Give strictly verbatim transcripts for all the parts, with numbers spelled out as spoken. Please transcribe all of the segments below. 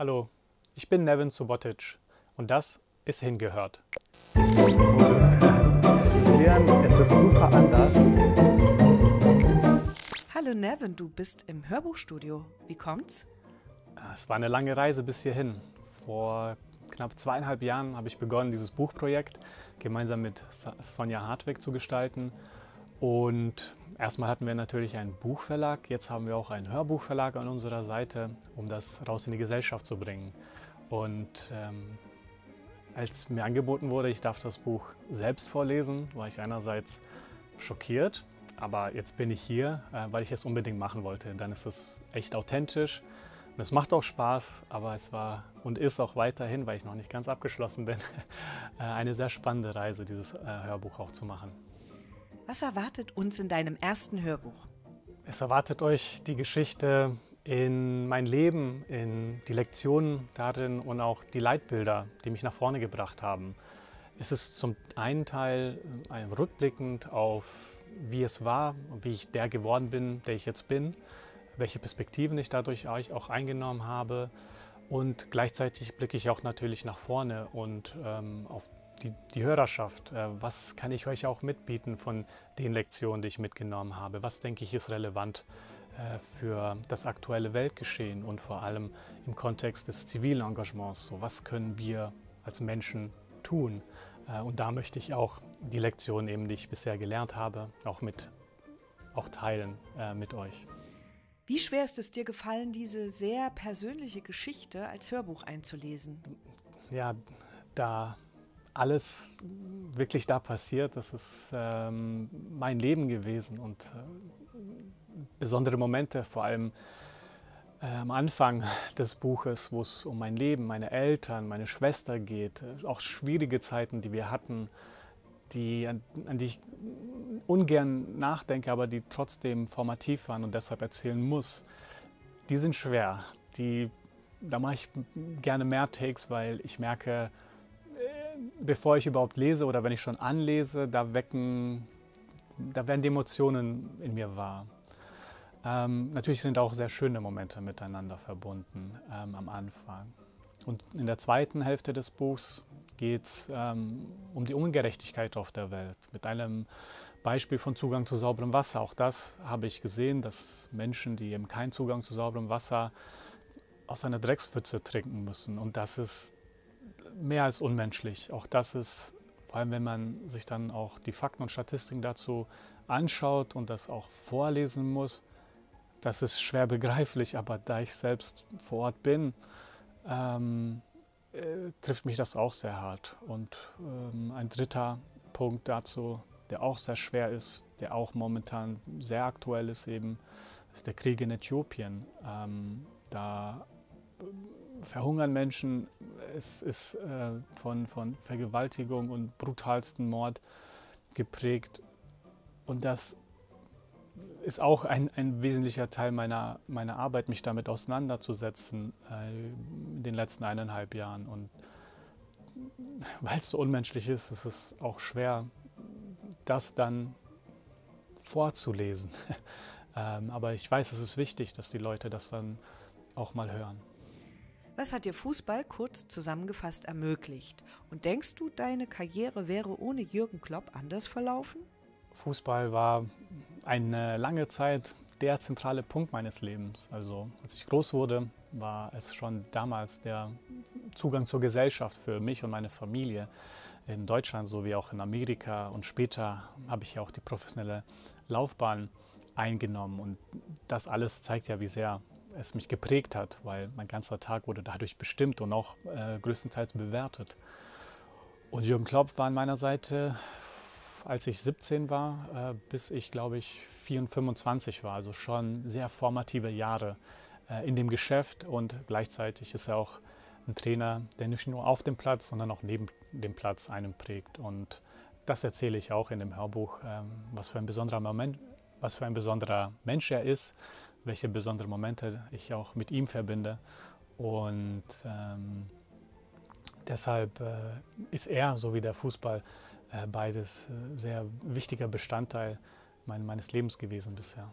Hallo, ich bin Neven Subotić und das ist Hingehört. Es ist super anders. Hallo Neven, du bist im Hörbuchstudio. Wie kommt's? Es war eine lange Reise bis hierhin. Vor knapp zweieinhalb Jahren habe ich begonnen, dieses Buchprojekt gemeinsam mit Sonja Hartwig zu gestalten. Und erstmal hatten wir natürlich einen Buchverlag, jetzt haben wir auch einen Hörbuchverlag an unserer Seite, um das raus in die Gesellschaft zu bringen. Und ähm, als mir angeboten wurde, ich darf das Buch selbst vorlesen, war ich einerseits schockiert, aber jetzt bin ich hier, äh, weil ich es unbedingt machen wollte. Dann ist es echt authentisch und es macht auch Spaß, aber es war und ist auch weiterhin, weil ich noch nicht ganz abgeschlossen bin, eine sehr spannende Reise, dieses äh, Hörbuch auch zu machen. Was erwartet uns in deinem ersten Hörbuch? Es erwartet euch die Geschichte in mein Leben, in die Lektionen darin und auch die Leitbilder, die mich nach vorne gebracht haben. Es ist zum einen Teil ein rückblickend auf, wie es war, wie ich der geworden bin, der ich jetzt bin, welche Perspektiven ich dadurch auch eingenommen habe. Und gleichzeitig blicke ich auch natürlich nach vorne und ähm, auf Die, die Hörerschaft, was kann ich euch auch mitbieten von den Lektionen, die ich mitgenommen habe? Was, denke ich, ist relevant für das aktuelle Weltgeschehen und vor allem im Kontext des zivilen Engagements? So, was können wir als Menschen tun? Und da möchte ich auch die Lektionen, eben, die ich bisher gelernt habe, auch, mit, auch teilen äh, mit euch. Wie schwer ist es dir gefallen, diese sehr persönliche Geschichte als Hörbuch einzulesen? Ja, da alles wirklich da passiert. Das ist ähm, mein Leben gewesen und äh, besondere Momente, vor allem äh, am Anfang des Buches, wo es um mein Leben, meine Eltern, meine Schwester geht, auch schwierige Zeiten, die wir hatten, die, an, an die ich ungern nachdenke, aber die trotzdem formativ waren und deshalb erzählen muss. Die sind schwer. Die, da mache ich gerne mehr Takes, weil ich merke, bevor ich überhaupt lese oder wenn ich schon anlese, da wecken, da werden die Emotionen in mir wahr. Ähm, natürlich sind auch sehr schöne Momente miteinander verbunden ähm, am Anfang. Und in der zweiten Hälfte des Buchs geht es ähm, um die Ungerechtigkeit auf der Welt. Mit einem Beispiel von Zugang zu sauberem Wasser. Auch das habe ich gesehen, dass Menschen, die eben keinen Zugang zu sauberem Wasser aus einer Dreckspfütze trinken müssen. Und das ist mehr als unmenschlich. Auch das ist, vor allem wenn man sich dann auch die Fakten und Statistiken dazu anschaut und das auch vorlesen muss, das ist schwer begreiflich, aber da ich selbst vor Ort bin, ähm, äh, trifft mich das auch sehr hart. Und ähm, ein dritter Punkt dazu, der auch sehr schwer ist, der auch momentan sehr aktuell ist eben, ist der Krieg in Äthiopien. Ähm, da verhungern Menschen, es ist äh, von, von Vergewaltigung und brutalsten Mord geprägt und das ist auch ein, ein wesentlicher Teil meiner, meiner Arbeit, mich damit auseinanderzusetzen äh, in den letzten eineinhalb Jahren und weil es so unmenschlich ist, ist es auch schwer, das dann vorzulesen, ähm, aber ich weiß, es ist wichtig, dass die Leute das dann auch mal hören. Was hat dir Fußball kurz zusammengefasst ermöglicht? Und denkst du, deine Karriere wäre ohne Jürgen Klopp anders verlaufen? Fußball war eine lange Zeit der zentrale Punkt meines Lebens. Also als ich groß wurde, war es schon damals der Zugang zur Gesellschaft für mich und meine Familie in Deutschland sowie auch in Amerika. Und später habe ich ja auch die professionelle Laufbahn eingenommen. Und das alles zeigt ja, wie sehr es mich geprägt hat, weil mein ganzer Tag wurde dadurch bestimmt und auch äh, größtenteils bewertet. Und Jürgen Klopp war an meiner Seite, als ich siebzehn war, äh, bis ich, glaube ich, vierundzwanzig war. Also schon sehr formative Jahre äh, in dem Geschäft und gleichzeitig ist er auch ein Trainer, der nicht nur auf dem Platz, sondern auch neben dem Platz einen prägt. Und das erzähle ich auch in dem Hörbuch, äh, was für ein besonderer Moment, was für ein besonderer Mensch er ist, welche besonderen Momente ich auch mit ihm verbinde. Und ähm, deshalb äh, ist er, so wie der Fußball, äh, beides äh, sehr wichtiger Bestandteil mein, meines Lebens gewesen bisher.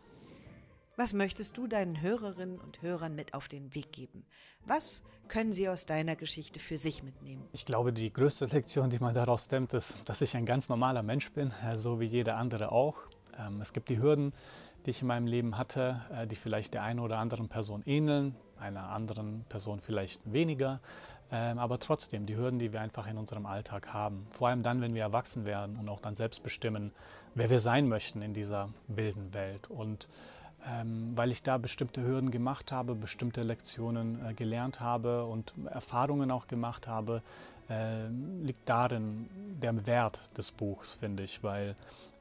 Was möchtest du deinen Hörerinnen und Hörern mit auf den Weg geben? Was können sie aus deiner Geschichte für sich mitnehmen? Ich glaube, die größte Lektion, die man daraus nimmt, ist, dass ich ein ganz normaler Mensch bin, so wie jeder andere auch. Es gibt die Hürden, die ich in meinem Leben hatte, die vielleicht der einen oder anderen Person ähneln, einer anderen Person vielleicht weniger. Aber trotzdem, die Hürden, die wir einfach in unserem Alltag haben. Vor allem dann, wenn wir erwachsen werden und auch dann selbst bestimmen, wer wir sein möchten in dieser wilden Welt. Und ähm, weil ich da bestimmte Hürden gemacht habe, bestimmte Lektionen äh, gelernt habe und Erfahrungen auch gemacht habe, äh, liegt darin der Wert des Buchs, finde ich. Weil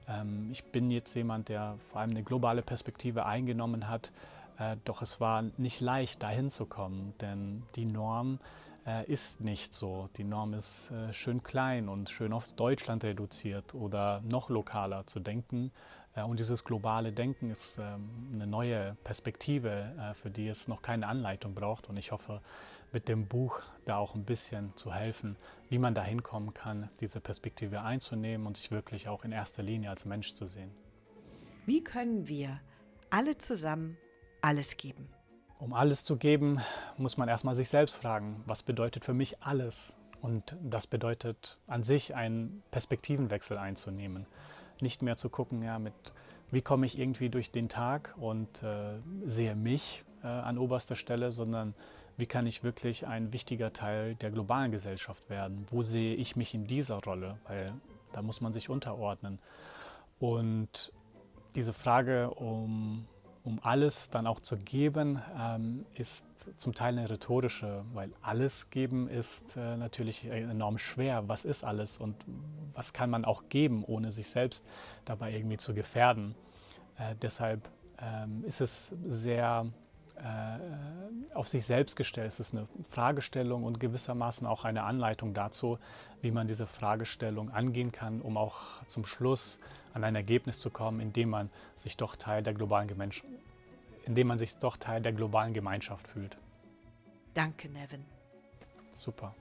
ähm, ich bin jetzt jemand, der vor allem eine globale Perspektive eingenommen hat. Äh, doch es war nicht leicht, dahin zu kommen, denn die Norm ist nicht so. Die Norm ist äh, schön klein und schön auf Deutschland reduziert oder noch lokaler zu denken. Äh, und dieses globale Denken ist ähm, eine neue Perspektive, äh, für die es noch keine Anleitung braucht. Und ich hoffe, mit dem Buch da auch ein bisschen zu helfen, wie man da hinkommen kann, diese Perspektive einzunehmen und sich wirklich auch in erster Linie als Mensch zu sehen. Wie können wir alle zusammen alles geben? Um alles zu geben, muss man erstmal sich selbst fragen, was bedeutet für mich alles? Und das bedeutet an sich, einen Perspektivenwechsel einzunehmen. Nicht mehr zu gucken, ja, mit, wie komme ich irgendwie durch den Tag und äh, sehe mich äh, an oberster Stelle, sondern wie kann ich wirklich ein wichtiger Teil der globalen Gesellschaft werden? Wo sehe ich mich in dieser Rolle? Weil da muss man sich unterordnen. Und diese Frage um... Um alles dann auch zu geben, ähm, ist zum Teil eine rhetorische, weil alles geben ist äh, natürlich enorm schwer. Was ist alles und was kann man auch geben, ohne sich selbst dabei irgendwie zu gefährden? Äh, deshalb ähm, ist es sehr äh, auf sich selbst gestellt. Es ist eine Fragestellung und gewissermaßen auch eine Anleitung dazu, wie man diese Fragestellung angehen kann, um auch zum Schluss an ein Ergebnis zu kommen, indem man sich doch Teil der globalen Gemeinschaft, indem man sich doch Teil der globalen Gemeinschaft fühlt. Danke, Neven. Super.